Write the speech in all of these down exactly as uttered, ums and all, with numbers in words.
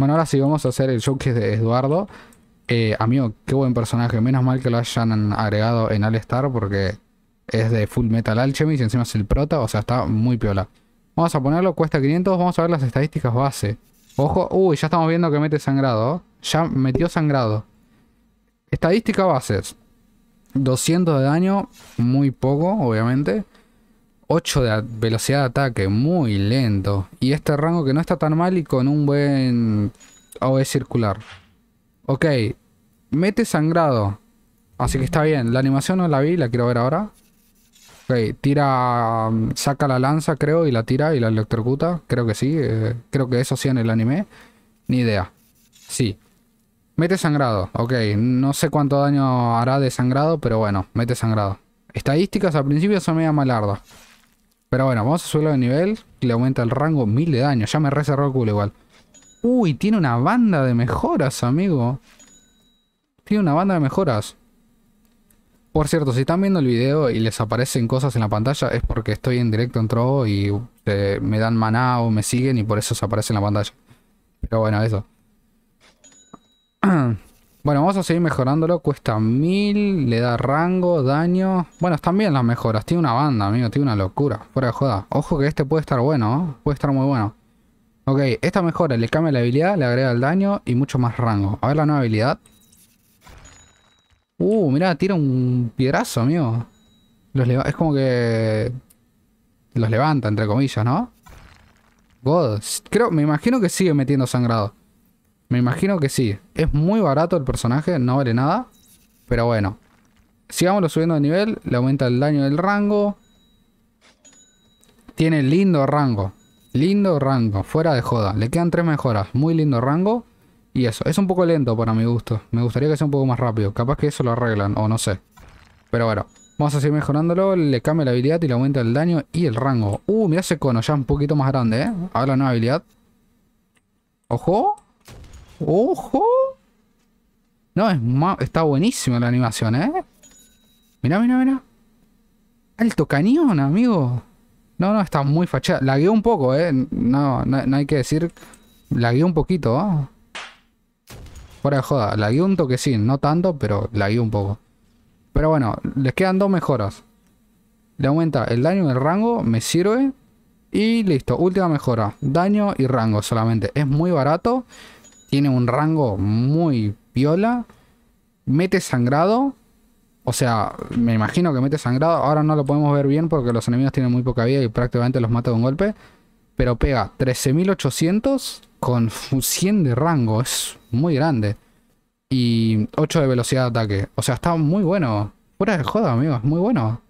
Bueno, ahora sí vamos a hacer el showcase de Eduardo. Eh, amigo, qué buen personaje. Menos mal que lo hayan agregado en All Star, porque es de Full Metal Alchemist y encima es el prota. O sea, está muy piola. Vamos a ponerlo, cuesta quinientos. Vamos a ver las estadísticas base. Ojo, uy, ya estamos viendo que mete sangrado. Ya metió sangrado. Estadística bases: doscientos de daño, muy poco, obviamente. ocho de velocidad de ataque, muy lento. Y este rango que no está tan mal y con un buen A O E circular. Ok, mete sangrado. Así que está bien. La animación no la vi, la quiero ver ahora. Ok, tira, saca la lanza, creo, y la tira y la electrocuta. Creo que sí, eh, creo que eso sí en el anime. Ni idea. Sí. Mete sangrado, ok. No sé cuánto daño hará de sangrado, pero bueno, mete sangrado. Estadísticas al principio son media malarda. Pero bueno, vamos a subirlo de nivel. Le aumenta el rango, mil de daño. Ya me reserró el culo igual. Uy, tiene una banda de mejoras, amigo. Tiene una banda de mejoras. Por cierto, si están viendo el video y les aparecen cosas en la pantalla, es porque estoy en directo en Trovo y eh, me dan maná o me siguen y por eso se aparece en la pantalla. Pero bueno, eso. Bueno, vamos a seguir mejorándolo. Cuesta mil, le da rango, daño. Bueno, están bien las mejoras. Tiene una banda, amigo. Tiene una locura. Fuera de joda. Ojo que este puede estar bueno, ¿eh? Puede estar muy bueno. Ok, esta mejora le cambia la habilidad, le agrega el daño y mucho más rango. A ver la nueva habilidad. Uh, mirá, tira un piedrazo, amigo. Los es como que... los levanta, entre comillas, ¿no? God. Creo, me imagino que sigue metiendo sangrado. Me imagino que sí. Es muy barato el personaje, no vale nada. Pero bueno. Sigámoslo subiendo de nivel. Le aumenta el daño del rango. Tiene lindo rango. Lindo rango. Fuera de joda. Le quedan tres mejoras. Muy lindo rango. Y eso. Es un poco lento para mi gusto. Me gustaría que sea un poco más rápido. Capaz que eso lo arreglan. O no sé. Pero bueno. Vamos a seguir mejorándolo. Le cambia la habilidad y le aumenta el daño y el rango. Uh, mirá ese cono. Ya un poquito más grande, ¿eh? Ahora la nueva habilidad. Ojo. ¡Ojo! No, es ma está buenísima la animación, ¿eh? Mirá, mirá, mirá. ¡Alto cañón, amigo! No, no, está muy fachada. Lagué un poco, ¿eh? No, no, no hay que decir... Lagué un poquito, ¿ah? ¿eh? Fuera de joda. Lagué un toquecín. No tanto, pero lagué un poco. Pero bueno, les quedan dos mejoras. Le aumenta el daño y el rango. Me sirve. Y listo. Última mejora. Daño y rango solamente. Es muy barato. Tiene un rango muy piola. Mete sangrado. O sea, me imagino que mete sangrado. Ahora no lo podemos ver bien porque los enemigos tienen muy poca vida y prácticamente los mata de un golpe. Pero pega trece mil ochocientos con cien de rango. Es muy grande. Y ocho de velocidad de ataque. O sea, está muy bueno. Fuera de joda, amigo. Es muy bueno.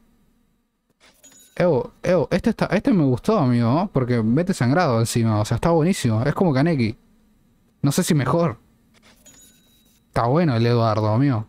Ew, ew, este, está, este me gustó, amigo, ¿no? Porque mete sangrado encima. O sea, está buenísimo. Es como Kaneki. No sé si mejor. Está bueno el Eduardo, amigo.